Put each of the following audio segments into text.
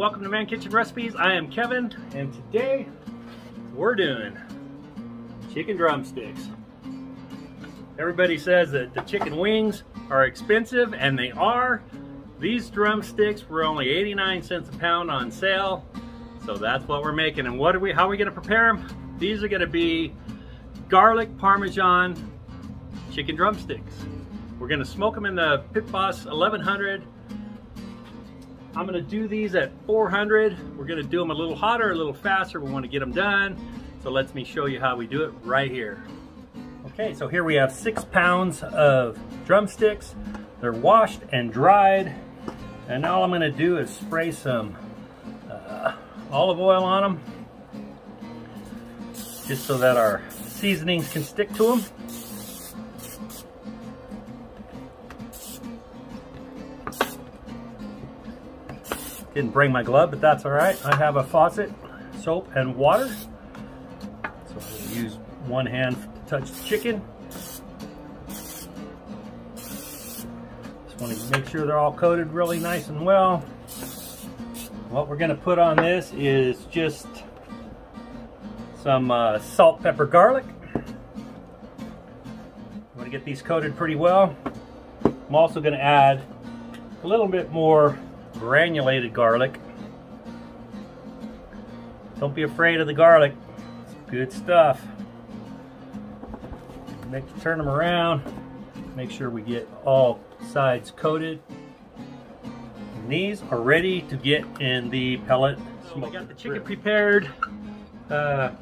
welcome to Man Kitchen Recipes. I am Kevin, and today we're doing chicken drumsticks. Everybody says that the chicken wings are expensive, and they are. These drumsticks were only 89 cents a pound on sale, so that's what we're making. And how are we gonna prepare them? These are gonna be garlic Parmesan chicken drumsticks. We're gonna smoke them in the Pit Boss 1100. I'm gonna do these at 400. We're gonna do them a little hotter, a little faster. We wanna get them done. So let me show you how we do it right here. Okay, so here we have 6 pounds of drumsticks. They're washed and dried. And all I'm gonna do is spray some olive oil on them, just so that our seasonings can stick to them. Didn't bring my glove, but that's all right. I have a faucet, soap, and water. So I'm going to use one hand to touch the chicken. Just want to make sure they're all coated really nice and well. What we're going to put on this is just some salt, pepper, garlic. I'm going to get these coated pretty well. I'm also going to add a little bit more granulated garlic. Don't be afraid of the garlic. It's good stuff. Turn them around. Make sure we get all sides coated. And these are ready to get in the pellet smoker. We got the chicken prepared. And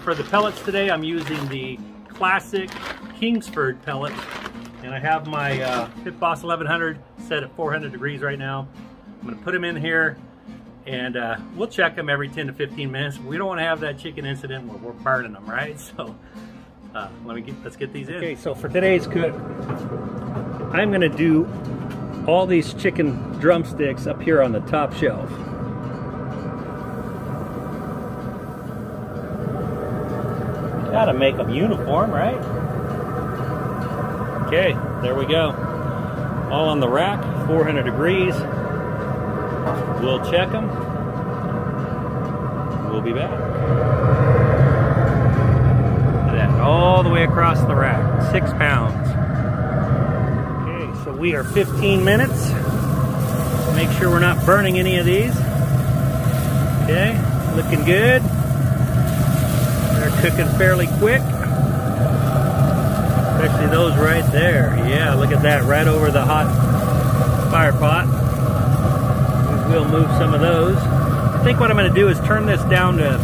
for the pellets today, I'm using the classic Kingsford pellets. And I have my Pit Boss 1100 set at 400 degrees right now. I'm gonna put them in here, and we'll check them every 10 to 15 minutes. We don't wanna have that chicken incident where we're burning them, right? So let's get these in. Okay, so for today's cook, I'm gonna do all these chicken drumsticks up here on the top shelf. Gotta make them uniform, right? Okay, there we go. All on the rack, 400 degrees. We'll check them. We'll be back. Look at that, all the way across the rack, 6 pounds. Okay, so we are 15 minutes. Make sure we're not burning any of these. Okay, looking good. They're cooking fairly quick. Especially those right there. Yeah, look at that, right over the hot fire pot. We will move some of those. I think what I'm going to do is turn this down to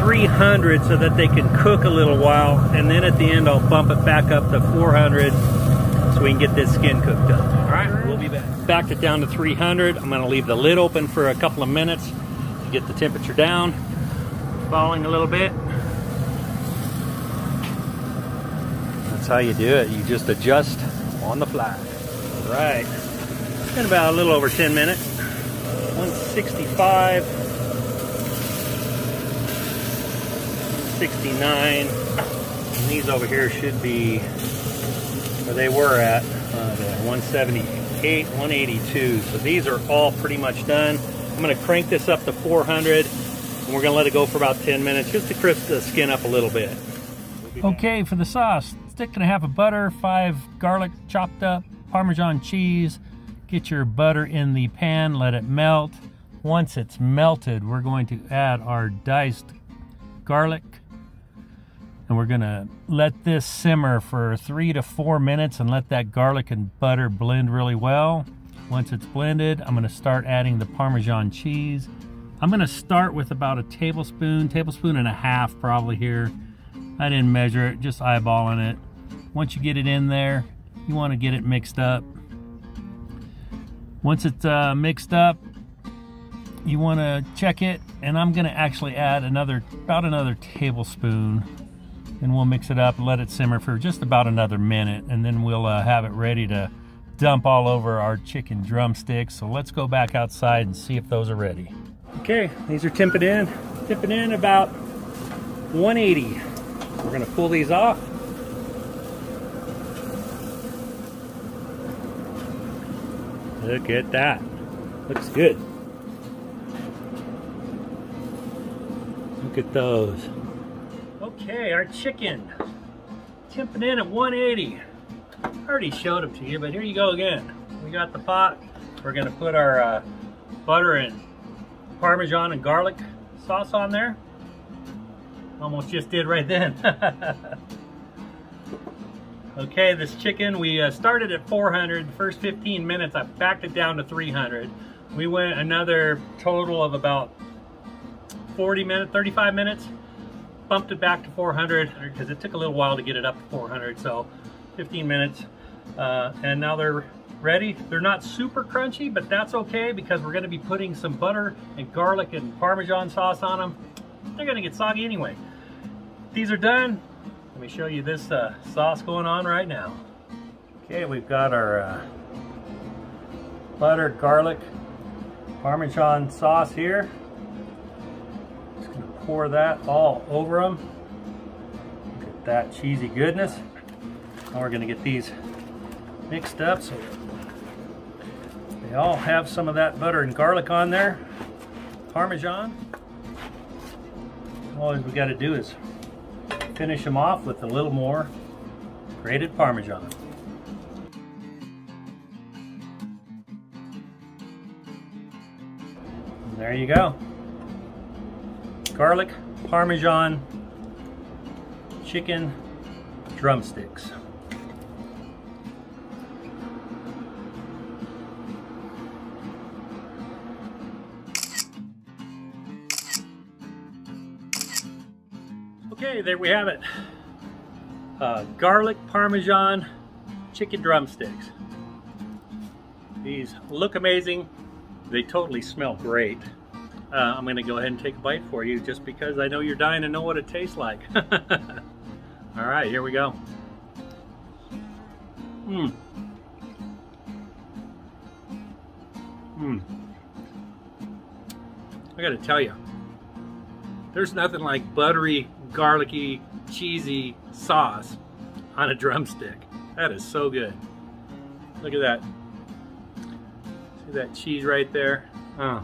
300 so that they can cook a little while, and then at the end I'll bump it back up to 400 so we can get this skin cooked up. All right, we'll be back. Backed it down to 300. I'm going to leave the lid open for a couple of minutes to get the temperature down, falling a little bit. That's how you do it. You just adjust on the fly. All right, it's been about a little over 10 minutes. 165, 69. And these over here should be where they were at, 178, 182. So these are all pretty much done. I'm gonna crank this up to 400, and we're gonna let it go for about 10 minutes just to crisp the skin up a little bit. Okay, for the sauce, stick and a half of butter, 5 garlic chopped up, Parmesan cheese. Get your butter in the pan, let it melt. Once it's melted, we're going to add our diced garlic, and we're gonna let this simmer for 3 to 4 minutes and let that garlic and butter blend really well. Once it's blended, I'm gonna start adding the Parmesan cheese. I'm gonna start with about a tablespoon and a half probably here. I didn't measure it, just eyeballing it. Once you get it in there, you want to get it mixed up. Once it's mixed up, you want to check it, and I'm going to actually add about another tablespoon, and we'll mix it up and let it simmer for just about another minute, and then we'll have it ready to dump all over our chicken drumsticks. So let's go back outside and see if those are ready. Okay, these are tipping in about 180. We're going to pull these off. Look at that. Looks good. Look at those. Okay, our chicken. Tipping in at 180. I already showed them to you, but here you go again. We got the pot. We're gonna put our butter and Parmesan and garlic sauce on there. Almost just did right then. Okay, this chicken, we started at 400. The first 15 minutes, I backed it down to 300. We went another total of about 40 minutes, 35 minutes. Bumped it back to 400 because it took a little while to get it up to 400. So 15 minutes, and now they're ready. They're not super crunchy, but that's okay because we're gonna be putting some butter and garlic and Parmesan sauce on them. They're gonna get soggy anyway. These are done. Let me show you this sauce going on right now. Okay, we've got our butter, garlic, Parmesan sauce here. Just gonna pour that all over them. Look at that cheesy goodness. Now we're gonna get these mixed up so they all have some of that butter and garlic on there. Parmesan. All we gotta do is finish them off with a little more grated Parmesan. And there you go. Garlic, Parmesan, chicken, drumsticks. Okay, there we have it. Garlic, Parmesan, chicken drumsticks. These look amazing. They totally smell great. I'm gonna go ahead and take a bite for you just because I know you're dying to know what it tastes like. All right, here we go. Mmm. Mmm. I gotta tell you, there's nothing like buttery, garlicky, cheesy sauce on a drumstick. That is so good. Look at that. See that cheese right there? Oh.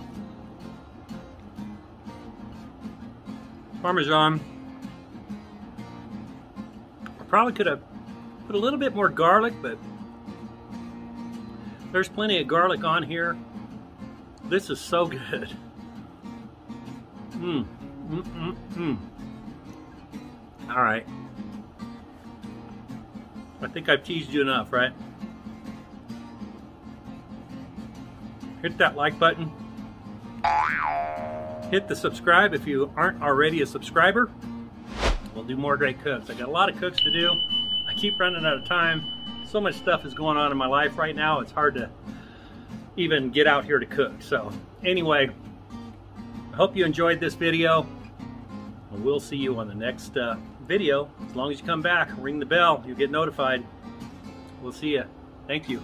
Parmesan. I probably could have put a little bit more garlic, but there's plenty of garlic on here. This is so good. Mmm. Mmm, mmm, mmm. All right. I think I've teased you enough, right? Hit that like button. Hit the subscribe if you aren't already a subscriber. We'll do more great cooks. I got a lot of cooks to do. I keep running out of time. So much stuff is going on in my life right now. It's hard to even get out here to cook. So anyway, I hope you enjoyed this video. We'll see you on the next video. As long as you come back, ring the bell, you'll get notified. We'll see you. Thank you.